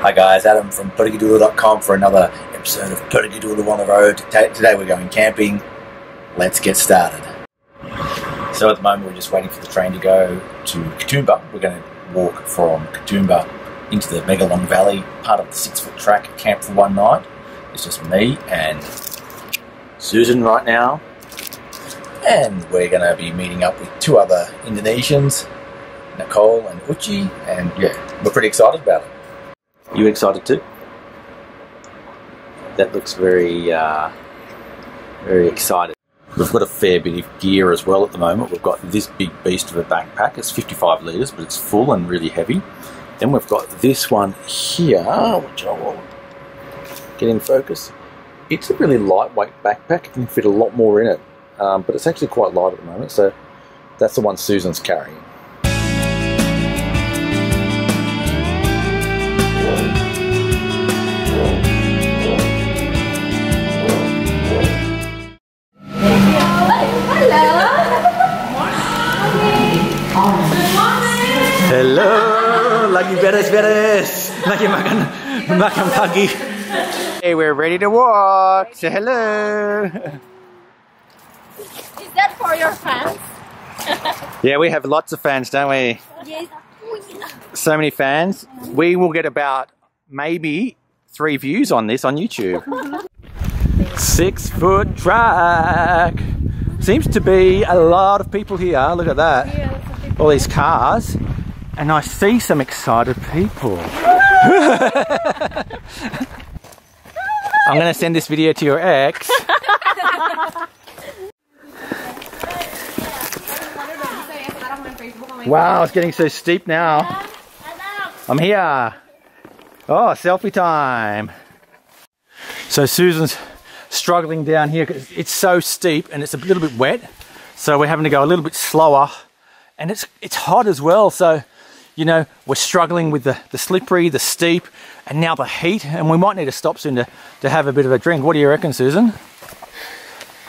Hi guys, Adam from PerdikiDoodle.com for another episode of PerdikiDoodle on the Road. Today we're going camping. Let's get started. So at the moment we're just waiting for the train to go to Katoomba. We're going to walk from Katoomba into the Megalong Valley, part of the 6 foot track, camp for one night. It's just me and Susan right now. And we're going to be meeting up with two other Indonesians, Nicole and Uchi, and yeah, we're pretty excited about it. You excited too? That looks very, very excited. We've got a fair bit of gear as well at the moment. We've got this big beast of a backpack. It's 55 litres, but it's full and really heavy. Then we've got this one here, which I will get in focus. It's a really lightweight backpack. You can fit a lot more in it, but it's actually quite light at the moment. So that's the one Susan's carrying. Hello, lagi beres-beres, lagi makan pagi. Hey, we're ready to walk. Say hello. Is that for your fans? Yeah, we have lots of fans, don't we? Yes. So many fans. We will get about maybe 3 views on this on YouTube. 6 foot track. Seems to be a lot of people here. Look at that. All these cars. And I see some excited people. I'm going to send this video to your ex. Wow, it's getting so steep now. I'm here. Oh, selfie time. So Susan's struggling down here because it's so steep and it's a little bit wet. So we're having to go a little bit slower. And it's hot as well, so... You know, we're struggling with the slippery, the steep, and now the heat, and we might need to stop soon to have a bit of a drink. What do you reckon, Susan?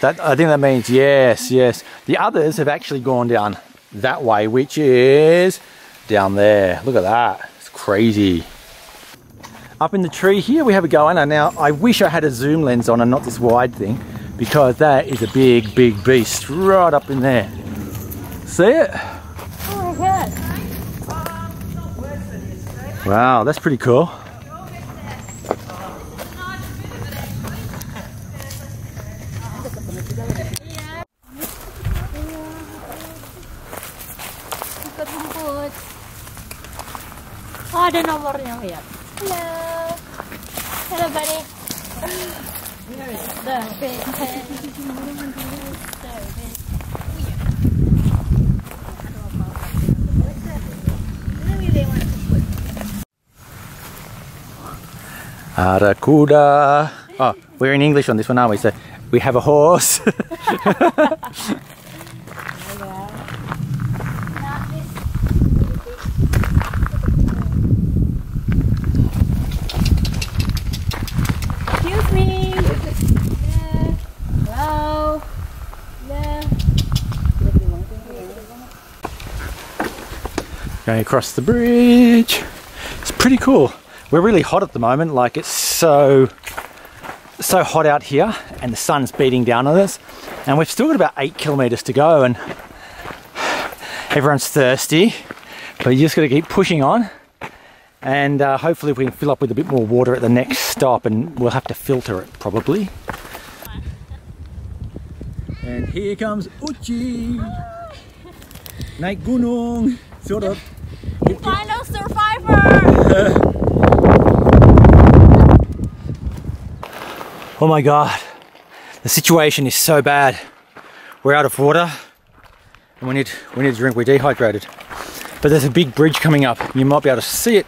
I think that means yes, yes. The others have actually gone down that way, which is down there. Look at that. It's crazy. Up in the tree here, we have a goanna. Now, I wish I had a zoom lens on and not this wide thing, because that is a big, big beast right up in there. See it? Oh, my God. Wow, that's pretty cool. Oh, ada nomornya lihat. Hello. Hello, buddy. Karakuda. Oh, we're in English on this one, aren't we? So we have a horse. Excuse me. Hello. Going across the bridge. It's pretty cool. We're really hot at the moment, like it's so hot out here and the sun's beating down on us, and we've still got about 8 kilometers to go and everyone's thirsty, but you just got to keep pushing on, and hopefully we can fill up with a bit more water at the next stop, and we'll have to filter it probably. And here comes Uchi. Naik gunung, surut. The final survivor! Oh my God, the situation is so bad. We're out of water and we need a drink, we're dehydrated. But there's a big bridge coming up. You might be able to see it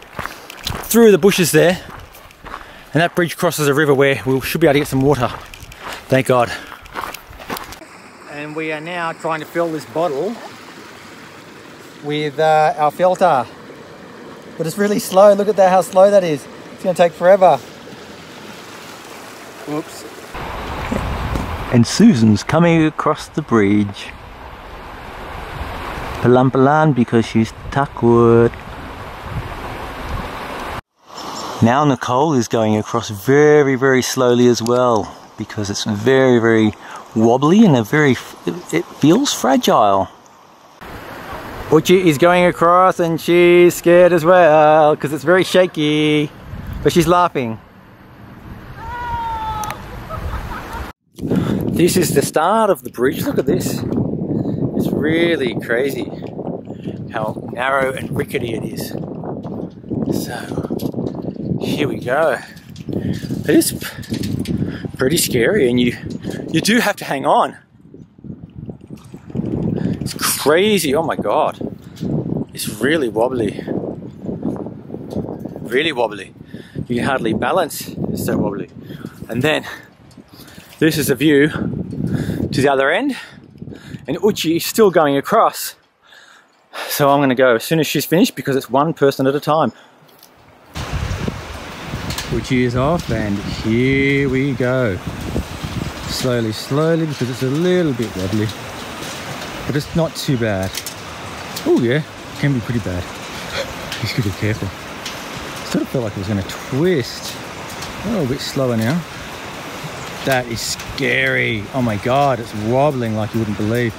through the bushes there. And that bridge crosses a river where we should be able to get some water. Thank God. And we are now trying to fill this bottle with our filter. But it's really slow, look at that, how slow that is. It's gonna take forever. Whoops. And Susan's coming across the bridge. Pelan-pelan because she's takut. Now Nicole is going across very, very slowly as well, because it's very, very wobbly and it feels fragile. Uchi is going across and she's scared as well because it's very shaky, but she's laughing. This is the start of the bridge. Look at this. It's really crazy how narrow and rickety it is. So here we go. It is pretty scary, and you do have to hang on. It's crazy. Oh my god, it's really wobbly, really wobbly. You can hardly balance, it's so wobbly. And then this is the view to the other end, and Uchi is still going across, so I'm gonna go as soon as she's finished, because it's one person at a time. Uchi is off, and here we go, slowly, slowly, because it's a little bit wobbly, but it's not too bad. Oh yeah, it can be pretty bad. He's gotta be careful. Sort of felt like it was gonna twist. A little bit slower now. That is scary. Oh my god, it's wobbling like you wouldn't believe.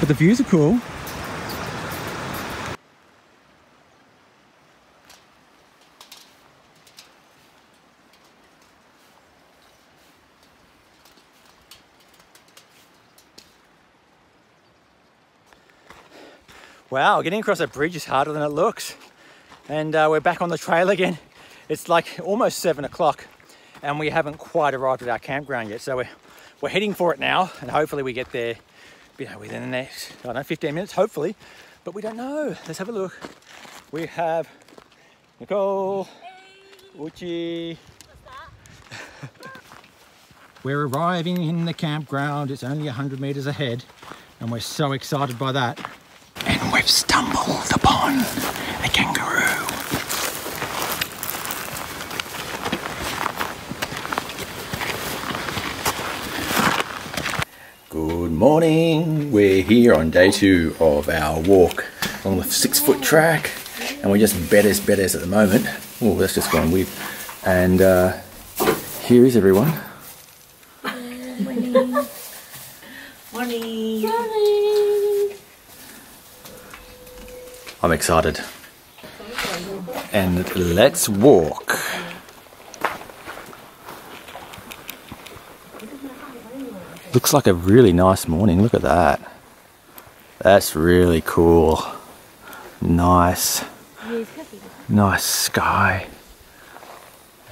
But the views are cool. Wow, getting across a bridge is harder than it looks. And we're back on the trail again. It's like almost 7 o'clock and we haven't quite arrived at our campground yet. So we're heading for it now, and hopefully we get there, you know, within the next, I don't know, 15 minutes, hopefully, but we don't know. Let's have a look. We have Nicole, hey. Uchi. What's that? We're arriving in the campground. It's only 100 meters ahead and we're so excited by that. And we've stumbled upon a kangaroo. Good morning. We're here on day 2 of our walk on the 6 foot track, and we're just bedders at the moment. Oh, that's just gone weird. And here is everyone. Morning. Morning. Morning. I'm excited. And let's walk. Looks like a really nice morning. Look at that. That's really cool. Nice. Nice sky.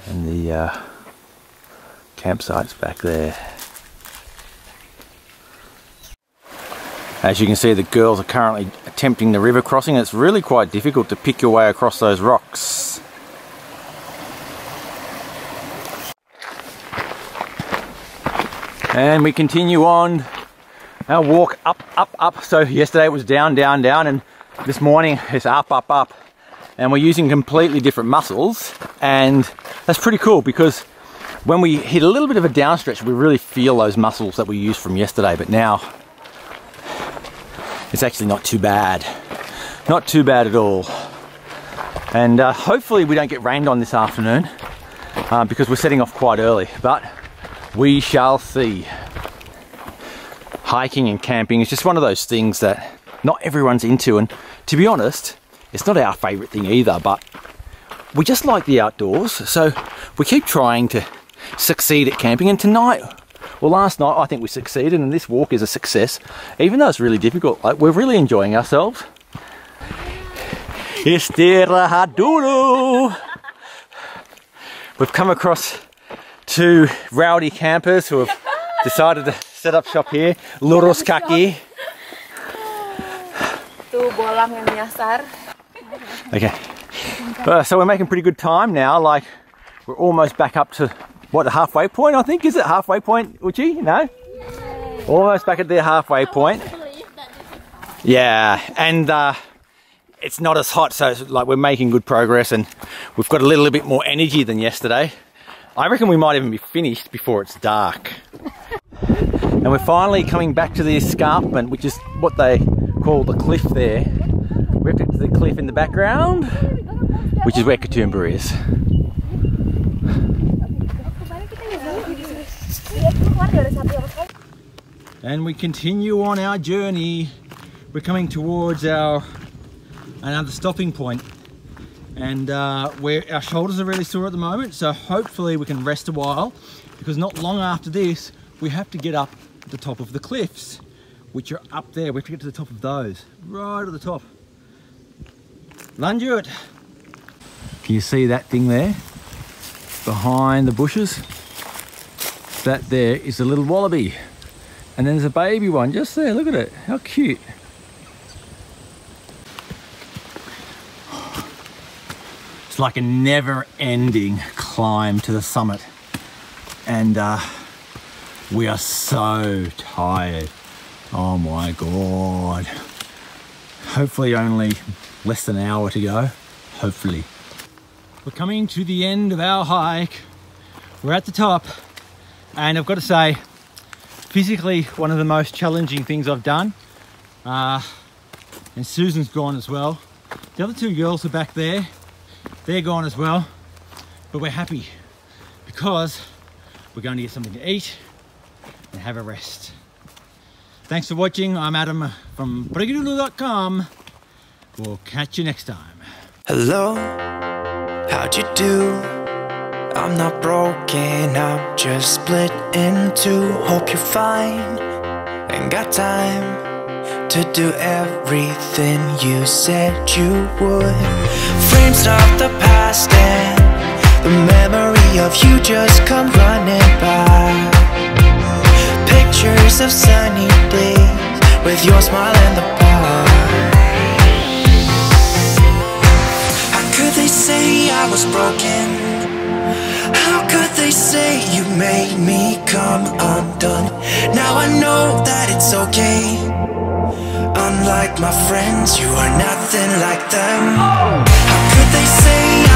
And the campsite's back there. As you can see, the girls are currently attempting the river crossing. It's really quite difficult to pick your way across those rocks. And we continue on our walk up. So yesterday it was down, and this morning it's up. And we're using completely different muscles, and that's pretty cool, because when we hit a little bit of a down stretch, we really feel those muscles that we used from yesterday, but now it's actually not too bad. Not too bad at all. And hopefully we don't get rained on this afternoon, because we're setting off quite early, but we shall see. Hiking and camping is just one of those things that not everyone's into, and to be honest, it's not our favorite thing either, but we just like the outdoors, so we keep trying to succeed at camping. And tonight, well, last night I think we succeeded, and this walk is a success, even though it's really difficult. Like, we're really enjoying ourselves. We've come across 2 rowdy campers who have decided to set up shop here. Lurus Kaki. Okay, so we're making pretty good time now. Like, we're almost back up to what, the halfway point, I think? Is it halfway point, Uchi? No? Yay. Almost back at the halfway point. Yeah, and it's not as hot, so it's like we're making good progress, and we've got a little bit more energy than yesterday. I reckon we might even be finished before it's dark. And we're finally coming back to the escarpment, which is what they call the cliff there. We're up to the cliff in the background, which is where Katoomba is. And we continue on our journey. We're coming towards another stopping point, and our shoulders are really sore at the moment, so hopefully we can rest a while, because not long after this we have to get up the top of the cliffs, which are up there. We have to get to the top of those, right at the top. Lunge it. Can you see that thing there behind the bushes? That there is a little wallaby, and then there's a baby one just there. Look at it, how cute. It's like a never-ending climb to the summit, and we are so tired. Oh my god. Hopefully only less than an hour to go, hopefully. We're coming to the end of our hike. We're at the top, and I've got to say, physically one of the most challenging things I've done, and Susan's gone as well. The other two girls are back there, they're gone as well, but we're happy because we're going to get something to eat and have a rest. Thanks for watching. I'm Adam from brigadoodle.com. We'll catch you next time. Hello, how'd you do? I'm not broken, I'm just split in two. Hope you're fine and got time to do everything you said you would. Frames of the past and the memory of you just come running by. Pictures of sunny days with your smile and the bar. They say I was broken. How could they say you made me come undone? Now I know that it's okay. Unlike my friends, you are nothing like them. How could they say